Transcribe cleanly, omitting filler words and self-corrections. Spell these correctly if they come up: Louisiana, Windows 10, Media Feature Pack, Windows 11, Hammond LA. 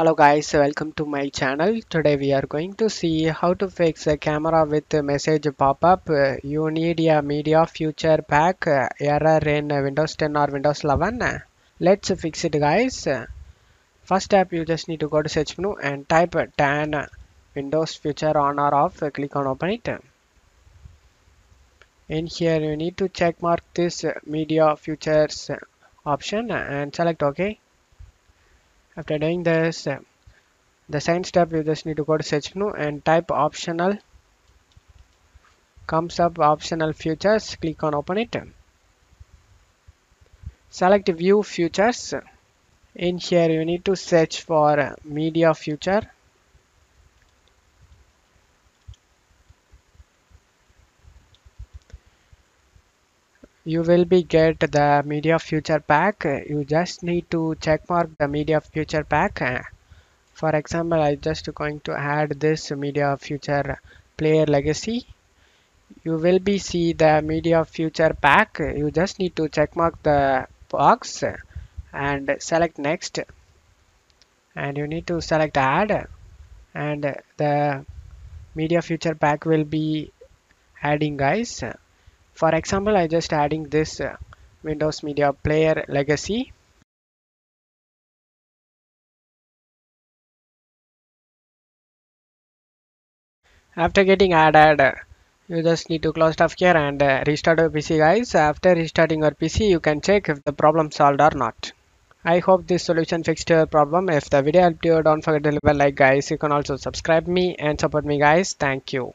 Hello guys, welcome to my channel. Today we are going to see how to fix a camera with a message pop-up. You need a Media Feature Pack error in Windows 10 or Windows 11. Let's fix it guys. First step, you just need to go to search menu and type "tan Windows feature on or off." Click on open it. In here you need to check mark this Media Features option and select OK. After doing this, the second step, you just need to go to search menu and type optional. Comes up optional features, click on open it. Select view features. In here you need to search for media feature. You will be get the Media Feature Pack. You just need to check mark the Media Feature Pack. For example, I just going to add this Media Feature Player Legacy. You will be see the Media Feature Pack. You just need to check mark the box and select next. And you need to select add. And the Media Feature Pack will be adding guys. For example, I just adding this Windows Media Player Legacy. After getting added, you just need to close off here and restart your PC guys. After restarting your PC, you can check if the problem solved or not. I hope this solution fixed your problem. If the video helped you, don't forget to leave a like guys. You can also subscribe me and support me guys. Thank you.